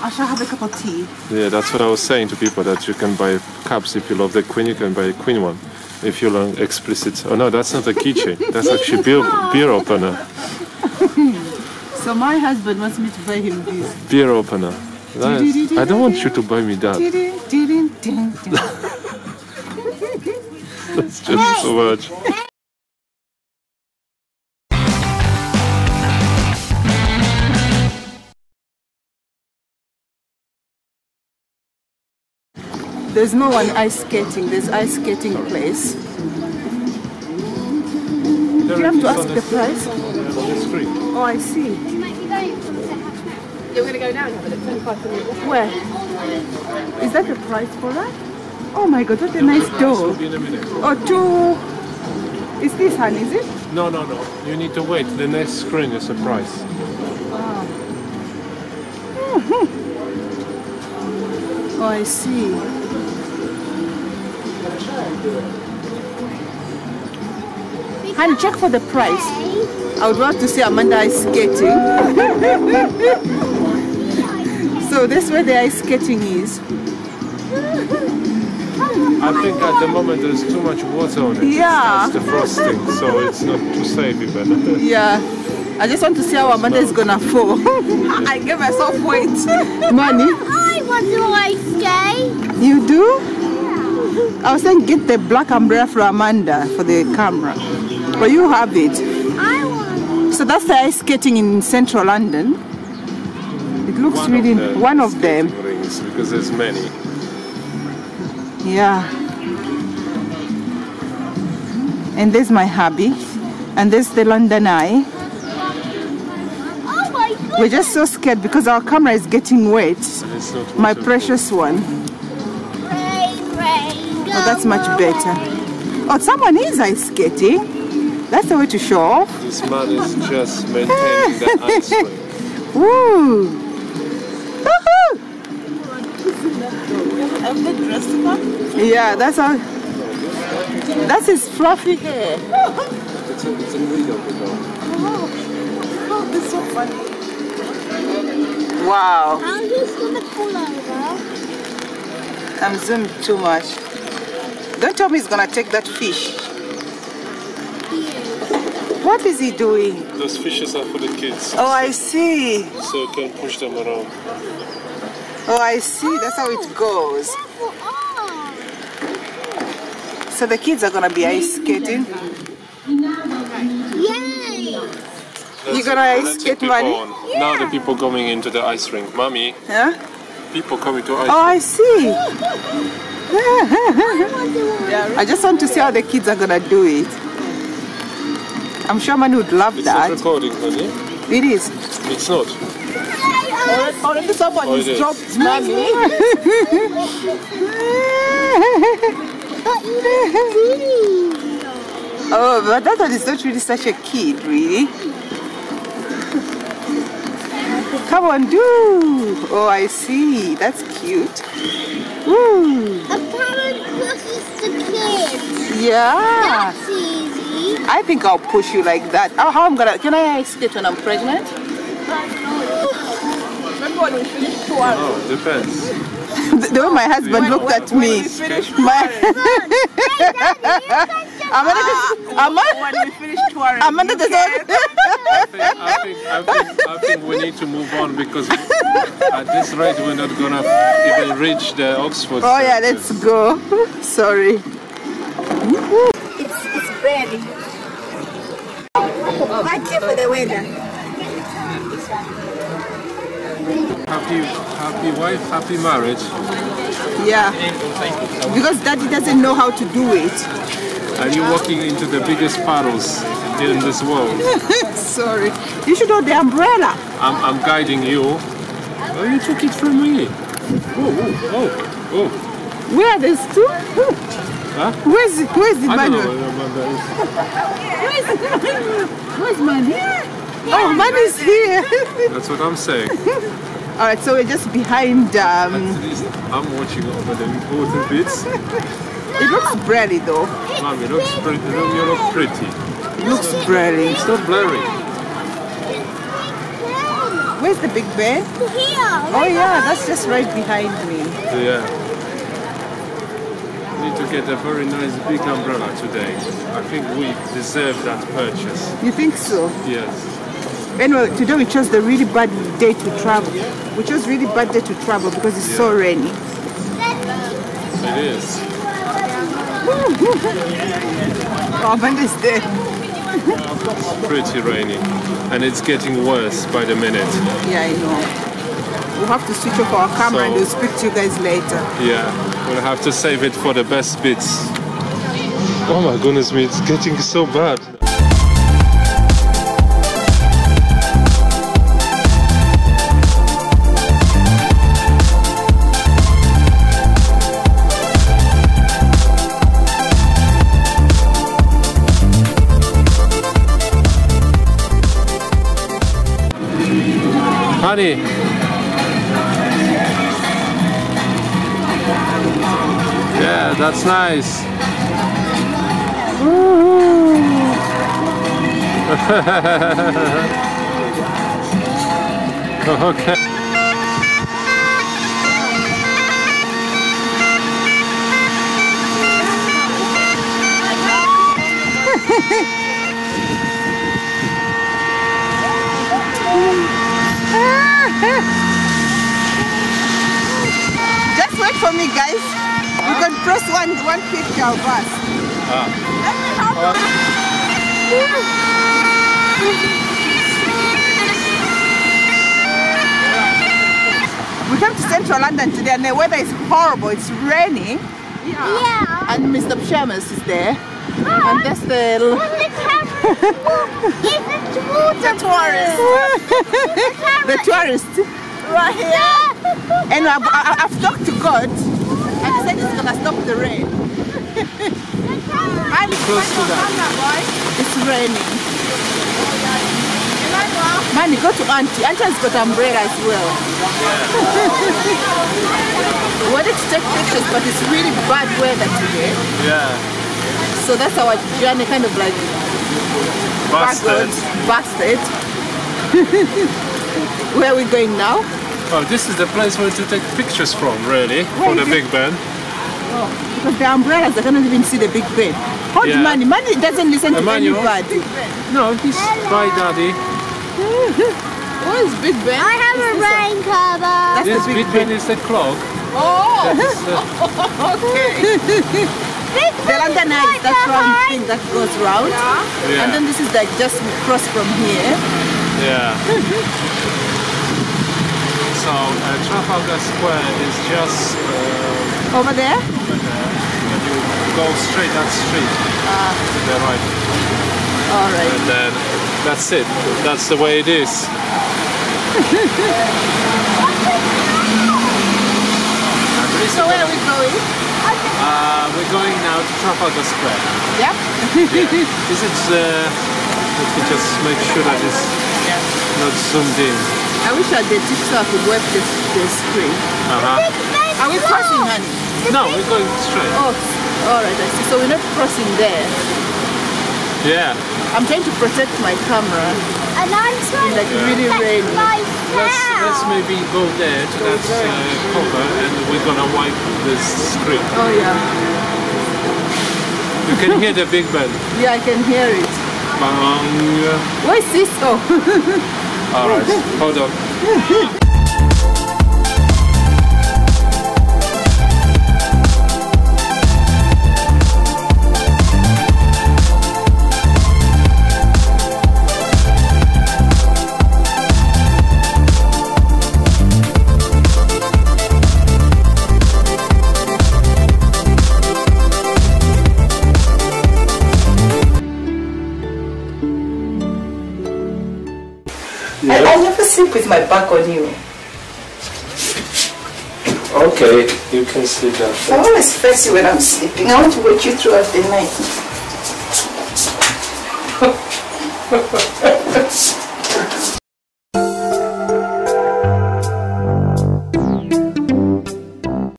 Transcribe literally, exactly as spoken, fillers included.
I shall have a cup of tea. Yeah, that's what I was saying to people, that you can buy cups. If you love the Queen, you can buy a Queen one. If you learn explicit... Oh no, that's not a keychain. That's actually beer, beer opener. So my husband wants me to buy him this. Beer opener. Nice. I don't want you to buy me that. That's just so much. There's no one ice skating, there's ice skating place. Do you have to ask the price? Oh, I see. You're going to go down and have a look. Where? Is that the price for that? Oh my god, what a nice door. Oh, two... Is this one, is it? No, no, no. You need to wait. The next screen is a price. Wow. Mm-hmm. Oh, I see. And check for the price. I would love to see Amanda ice skating. So that's where the ice skating is. I think at the moment there's too much water on it. Yeah. It's the frosting, so it's not too safe even. Yeah. I just want to see how Amanda is gonna fall. I gave myself weight. Money. You do? Yeah. I was saying get the black umbrella for Amanda for the camera. But you have it. I want. So that's the ice skating in central London. It looks one really of one of them. Rings, because there's many. Yeah. And there's my hubby. And there's the London Eye. We're just so scared because our camera is getting wet. My precious one. Oh, that's much better. Oh, someone is ice skating. That's the way to show off. This man is just maintaining the ice rink. Woo! Woohoo! Yeah, that's how. That's his fluffy hair. It's a, it's a window, oh, oh, that's so funny. Wow. I'm just gonna pull over. I'm zoomed too much. Don't tell me he's gonna take that fish. Yeah. What is he doing? Those fishes are for the kids. Oh, I see. So you can push them around. Oh, I see. Oh, that's how it goes. Oh. So the kids are gonna be ice skating. That's You're gonna ice skate, money? Yeah. Now the people going into the ice rink. Mommy, yeah? People coming to ice rink. Oh, I see. I just want to see how the kids are gonna do it. I'm sure Manu would love it's that. It's recording, honey. It is. It's not. Already someone has dropped Mommy. Oh, but that one is not really such a kid, really. Come on, do! Oh, I see. That's cute. Ooh. Apparently, this is the kids. Yeah. That's easy. I think I'll push you like that. Oh, how I'm gonna? Can I ice skate when I'm pregnant? Remember when we finished two hours? Oh, depends. The, the way my husband looked at me. My. Amanda, uh, Amanda, when we finish touring, Amanda does not. I think, I, think, I, think, I think we need to move on because we, at this rate we're not gonna even reach the Oxford. Oh yeah, let's go. Sorry. It's it's very. Thank you for the weather. Happy happy wife, happy marriage. Yeah. Because Daddy doesn't know how to do it. Are you walking into the biggest puddles in this world? Sorry. You should hold the umbrella. I'm, I'm guiding you. Oh, you took it from me. Oh, oh, oh. Where are these two? Huh? Where's it? Where's the money? Where's the Where's money? Oh, money's here. That's what I'm saying. All right, so we're just behind. Um... At least I'm watching over the important bits. It looks pretty though. Mom, it looks pretty. You look pretty. It looks pretty. It's not blurry. Where's the Big Ben? Here. Oh yeah, that's just right behind me. So, yeah. We need to get a very nice big umbrella today. I think we deserve that purchase. You think so? Yes. Anyway, today we chose the really bad day to travel. We chose really bad day to travel because it's yeah. so rainy. It is. Oh, Amanda's there. It's pretty rainy and it's getting worse by the minute. Yeah, I know. We'll have to switch off our camera so, and we'll speak to you guys later. Yeah, we'll have to save it for the best bits. Oh my goodness me, it's getting so bad. Honey, yeah, that's nice. Okay. Just wait for me, guys. Huh? You can press one one picture of us. Huh? Let me help uh. you. We came to Central London today, and the weather is horrible. It's raining. Yeah. yeah. And Mister Pshamus is there. Oh, and that's the. The tourist. The tourist, right here. And I've, I've talked to God, and he said it's gonna stop the rain. I'm close to that. Boy. It's raining. Manny, go to Auntie. Auntie has got umbrella as well. We wanted to take pictures, but it's really bad weather today. Yeah. So that's our journey, kind of like bastard. Bastard. Where are we going now? Oh, this is the place where to take pictures from, really, from the Big Ben. Oh, because the umbrellas, I cannot even see the Big Ben. Hold yeah. Manny. Manny doesn't listen uh, to Manny anybody. No, he's by Daddy. What is Big Ben? I have is a rain cover. That's yes, Big, Big Ben is the clock. Oh! That's, uh, okay. The London Eye, that round thing that goes round, yeah. Yeah. And then this is like just cross from here. Yeah. So uh, Trafalgar Square is just uh, over there. Over there. And you go straight that street ah. to the right. All right. And then that's it. That's the way it is. So where are we going? Uh, we're going now to Trafalgar Square. Yep. Yeah. This is, uh, let me just make sure that it's yeah. not zoomed in. I wish I did this so I could work this, this screen. Uh-huh. Are we crossing, honey? No, we're going straight. Oh, alright, I see. So we're not crossing there. Yeah. I'm trying to protect my camera. And I'm trying like yeah. really rainy. Let's, let's maybe go there to that uh, cover and we're gonna wipe this screen. Oh yeah. You can hear the Big Ben. Yeah, I can hear it. Bang. Why is this? Oh. Alright, hold on. With my back on you. Okay, you can sleep down. I always face you when I'm sleeping. I want to wake you throughout the night.